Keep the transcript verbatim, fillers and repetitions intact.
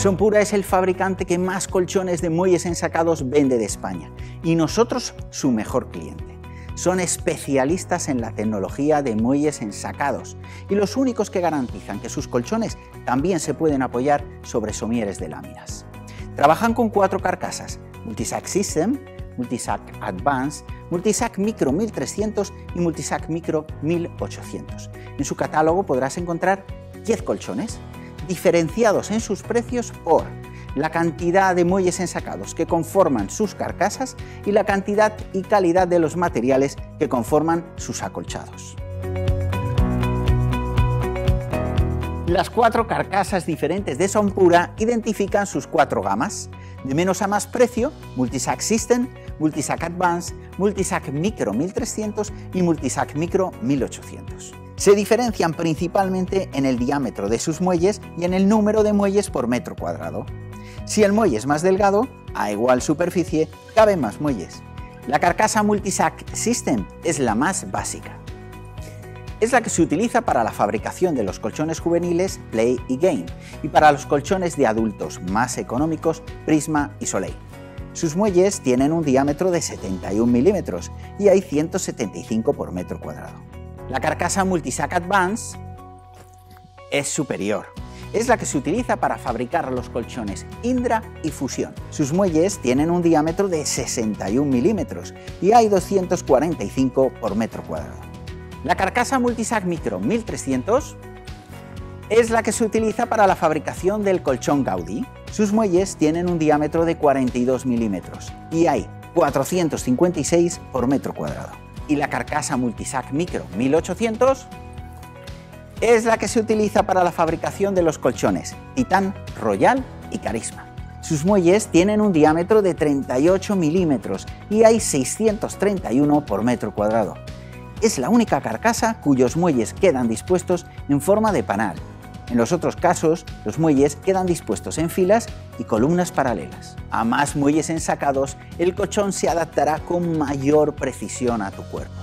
Sonpura es el fabricante que más colchones de muelles ensacados vende de España y nosotros su mejor cliente. Son especialistas en la tecnología de muelles ensacados y los únicos que garantizan que sus colchones también se pueden apoyar sobre somieres de láminas. Trabajan con cuatro carcasas: Multisac System, Multisac Advance, Multisac Micro mil trescientos y Multisac Micro mil ochocientos. En su catálogo podrás encontrar diez colchones, diferenciados en sus precios por la cantidad de muelles ensacados que conforman sus carcasas y la cantidad y calidad de los materiales que conforman sus acolchados. Las cuatro carcasas diferentes de Sonpura identifican sus cuatro gamas: de menos a más precio, Multisac System, Multisac Advance, Multisac Micro mil trescientos y Multisac Micro mil ochocientos. Se diferencian principalmente en el diámetro de sus muelles y en el número de muelles por metro cuadrado. Si el muelle es más delgado, a igual superficie, caben más muelles. La carcasa Multisac System es la más básica. Es la que se utiliza para la fabricación de los colchones juveniles Play y Game y para los colchones de adultos más económicos Prisma y Solei. Sus muelles tienen un diámetro de setenta y un milímetros y hay ciento setenta y cinco por metro cuadrado. La carcasa Multisac Advance es superior. Es la que se utiliza para fabricar los colchones Indra y Fusión. Sus muelles tienen un diámetro de sesenta y un milímetros y hay doscientos cuarenta y cinco por metro cuadrado. La carcasa Multisac Micro mil trescientos es la que se utiliza para la fabricación del colchón Gaudí. Sus muelles tienen un diámetro de cuarenta y dos milímetros y hay cuatrocientos cincuenta y seis por metro cuadrado. Y la carcasa Multisac Micro mil ochocientos es la que se utiliza para la fabricación de los colchones Titán, Royal y Carisma. Sus muelles tienen un diámetro de treinta y ocho milímetros y hay seiscientos treinta y uno por metro cuadrado. Es la única carcasa cuyos muelles quedan dispuestos en forma de panal. En los otros casos, los muelles quedan dispuestos en filas y columnas paralelas. A más muelles ensacados, el colchón se adaptará con mayor precisión a tu cuerpo.